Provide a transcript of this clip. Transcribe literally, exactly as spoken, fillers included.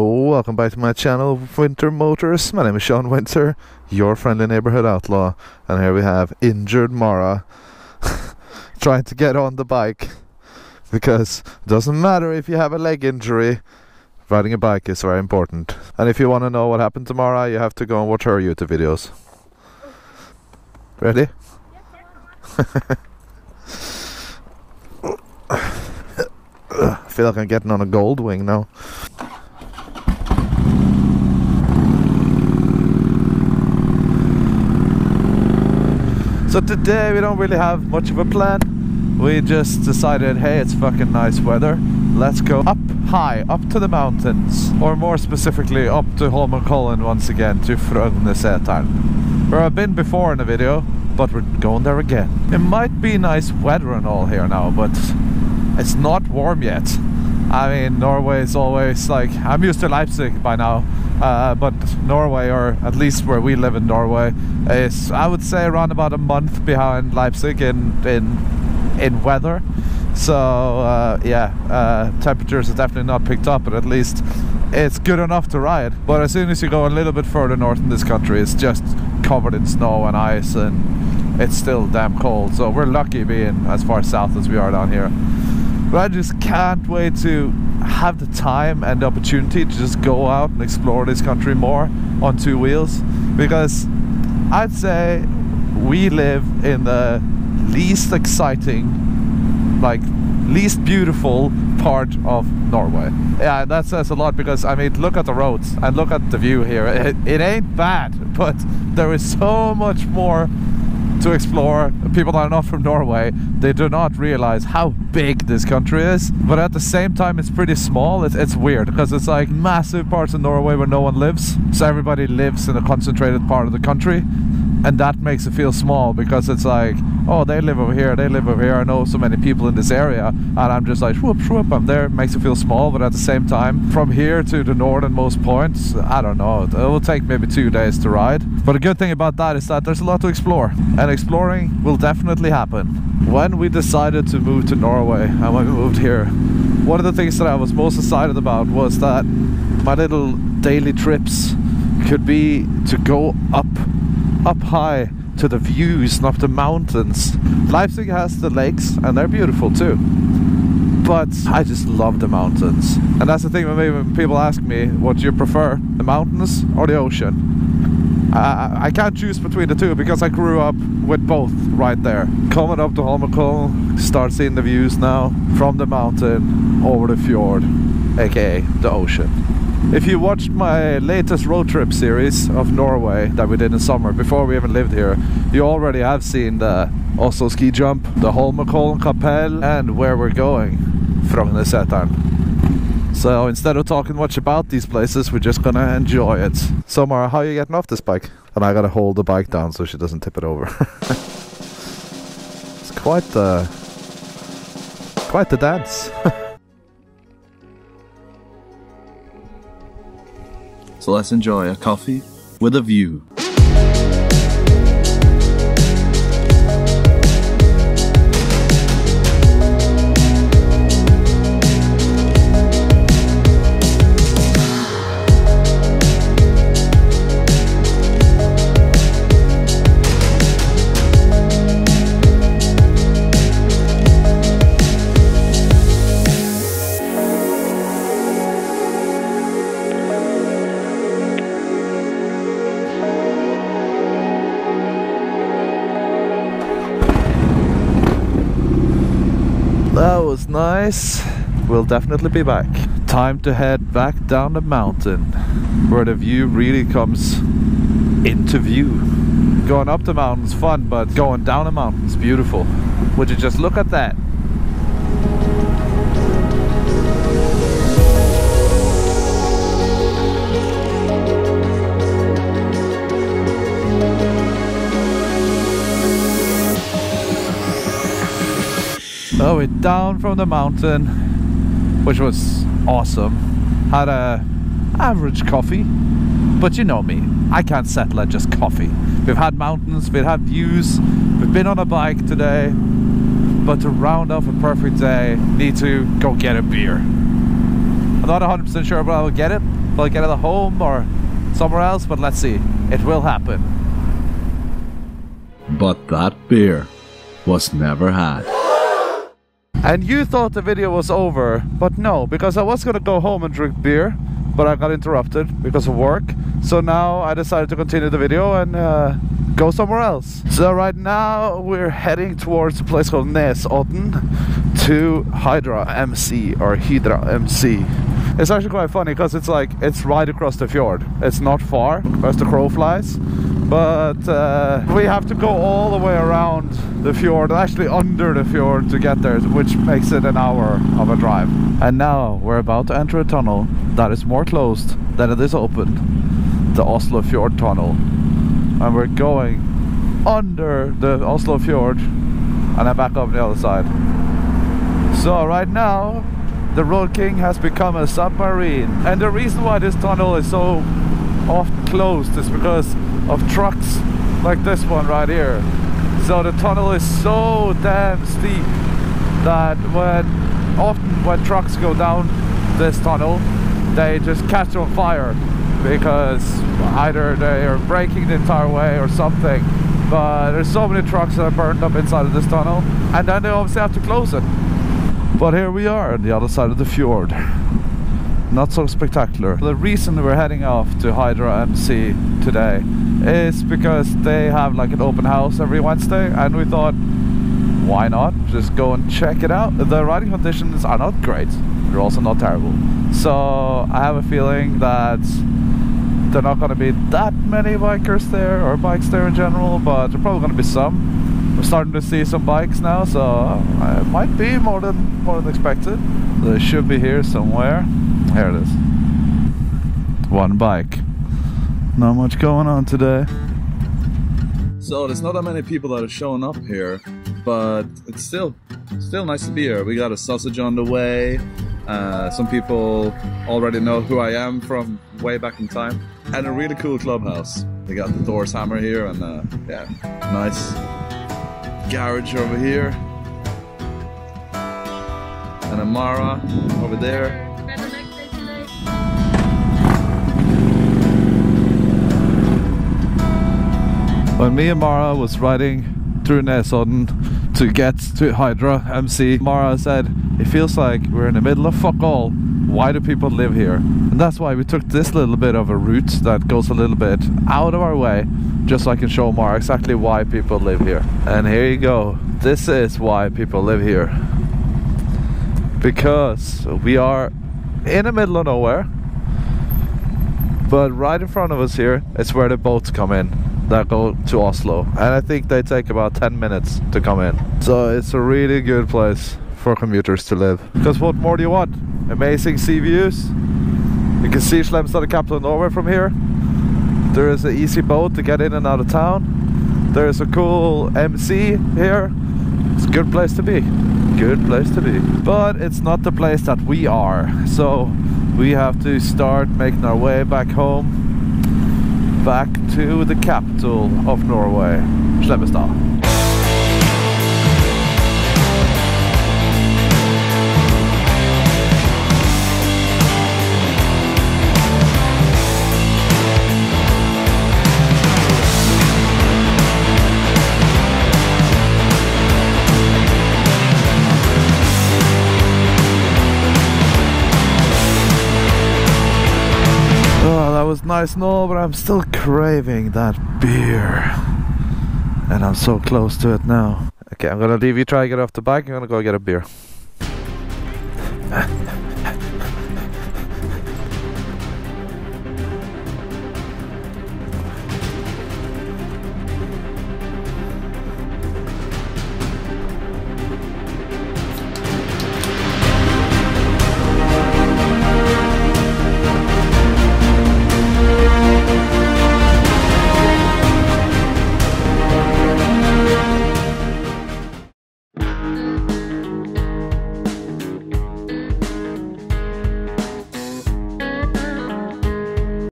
Oh, welcome back to my channel, Winter Motors. My name is Sean Winter, your friendly neighborhood outlaw, and here we have injured Mara trying to get on the bike, because it doesn't matter if you have a leg injury, riding a bike is very important. And if you want to know what happened to Mara, you have to go and watch her YouTube videos. Ready? I feel like I'm getting on a Goldwing now. So today we don't really have much of a plan. We just decided, hey, it's fucking nice weather. Let's go up high, up to the mountains. Or more specifically, up to Holmenkollen once again, to Frognerseteren, where I've been before in a video, but we're going there again. It might be nice weather and all here now, but it's not warm yet. I mean, Norway is always like, I'm used to Leipzig by now, uh, but Norway, or at least where we live in Norway, is, I would say, around about a month behind Leipzig in in, in weather. So uh, yeah, uh, temperatures are definitely not picked up, but at least it's good enough to ride. But as soon as you go a little bit further north in this country, it's just covered in snow and ice, and it's still damn cold. So we're lucky being as far south as we are down here. But I just can't wait to have the time and the opportunity to just go out and explore this country more on two wheels, because I'd say we live in the least exciting, like least beautiful part of Norway. Yeah, that says a lot, because I mean, look at the roads and look at the view here. It, it ain't bad, but there is so much more to explore. People that are not from Norway, they do not realize how big this country is, but at the same time it's pretty small. It's, it's weird, because it's like massive parts of Norway where no one lives, so everybody lives in a concentrated part of the country, and that makes it feel small, because it's like, oh, they live over here, they live over here, I know so many people in this area, and I'm just like, whoop whoop, I'm there. It makes it feel small. But at the same time, from here to the northernmost points, I don't know, it will take maybe two days to ride. But the good thing about that is that there's a lot to explore, and exploring will definitely happen. When we decided to move to Norway, and when we moved here, one of the things that I was most excited about was that my little daily trips could be to go up up high to the views and up the mountains. Leipzig has the lakes and they're beautiful too, but I just love the mountains. And that's the thing, when people ask me, what do you prefer, the mountains or the ocean? I, I can't choose between the two, because I grew up with both right there. Coming up to Holmenkollen, start seeing the views now from the mountain over the fjord, aka the ocean. If you watched my latest road trip series of Norway that we did in summer, before we even lived here, you already have seen the Oslo Ski Jump, the Holmenkollen Chapel, and where we're going, Frognerseteren. So instead of talking much about these places, we're just gonna enjoy it. So Mara, how are you getting off this bike? And I gotta hold the bike down so she doesn't tip it over. It's quite the... quite the dance. So let's enjoy a coffee with a view. That was nice. We'll definitely be back. Time to head back down the mountain, where the view really comes into view. Going up the mountain's fun, but going down the mountain's beautiful. Would you just look at that? So we're down from the mountain, which was awesome. Had a average coffee, but you know me, I can't settle at just coffee. We've had mountains, we've had views, we've been on a bike today, but to round off a perfect day, need to go get a beer. I'm not one hundred percent sure where I'll get it, we'll get it at home or somewhere else, but let's see. It will happen. But that beer was never had. And you thought the video was over, but no, because I was gonna go home and drink beer, but I got interrupted because of work. So now I decided to continue the video and uh, go somewhere else. So right now we're heading towards a place called Nesodden to Hydra M C or Hydra M C. It's actually quite funny because it's like, it's right across the fjord. It's not far as the crow flies, but uh, we have to go all the way around the fjord, actually under the fjord, to get there, which makes it an hour of a drive. And now we're about to enter a tunnel that is more closed than it is open, the Oslo fjord tunnel. And we're going under the Oslo fjord and then back up the other side. So right now the Road King has become a submarine, and the reason why this tunnel is so often closed is because of trucks like this one right here. So the tunnel is so damn steep that when often when trucks go down this tunnel, they just catch on fire because either they are braking the entire way or something. But there's so many trucks that are burned up inside of this tunnel, and then they obviously have to close it. But here we are on the other side of the fjord. Not so spectacular. The reason we're heading off to Hydra M C today is because they have like an open house every Wednesday, and we thought, why not just go and check it out? The riding conditions are not great. They're also not terrible. So I have a feeling that there are not going to be that many bikers there, or bikes there in general, but there are probably going to be some. We're starting to see some bikes now, so it might be more than more than expected. They should be here somewhere. Here it is. One bike. Not much going on today. So there's not that many people that are showing up here, but it's still still nice to be here. We got a sausage on the way. Uh, some people already know who I am from way back in time, and a really cool clubhouse. They got the Thor's hammer here, and uh, yeah, nice. Garage over here, and a Mara over there. When me and Mara was riding through Nesodden to get to Hydra M C, Mara said, "It feels like we're in the middle of fuck all. Why do people live here?" And that's why we took this little bit of a route that goes a little bit out of our way, just so I can show Mara exactly why people live here. And here you go. This is why people live here. Because we are in the middle of nowhere, but right in front of us here is where the boats come in that go to Oslo. And I think they take about ten minutes to come in. So it's a really good place for commuters to live. Because what more do you want? Amazing sea views. You can see Slemmestad, the capital of Norway, from here. There is an easy boat to get in and out of town. There is a cool M C here. It's a good place to be. Good place to be. But it's not the place that we are. So we have to start making our way back home. Back to the capital of Norway, Slemmestad. Was nice and all, but I'm still craving that beer, and I'm so close to it now. Okay, I'm gonna leave you, try to get off the bike, I'm gonna go get a beer.